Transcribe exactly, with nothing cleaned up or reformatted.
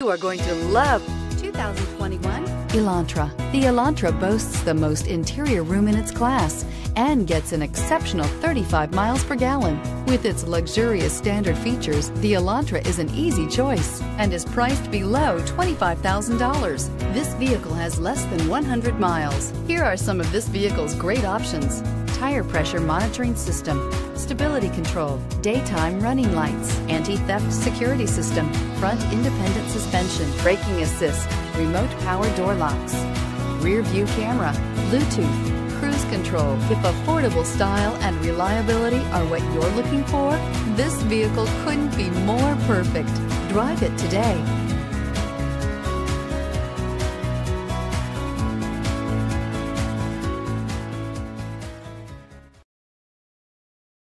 You are going to love twenty twenty-one Elantra. The Elantra boasts the most interior room in its class and gets an exceptional thirty-five miles per gallon. With its luxurious standard features, the Elantra is an easy choice and is priced below twenty-five thousand dollars. This vehicle has less than one hundred miles. Here are some of this vehicle's great options: tire pressure monitoring system, stability control, daytime running lights, anti-theft security system, front independent suspension, braking assist, remote power door locks, rear view camera, Bluetooth, cruise control. If affordable style and reliability are what you're looking for, this vehicle couldn't be more perfect. Drive it today.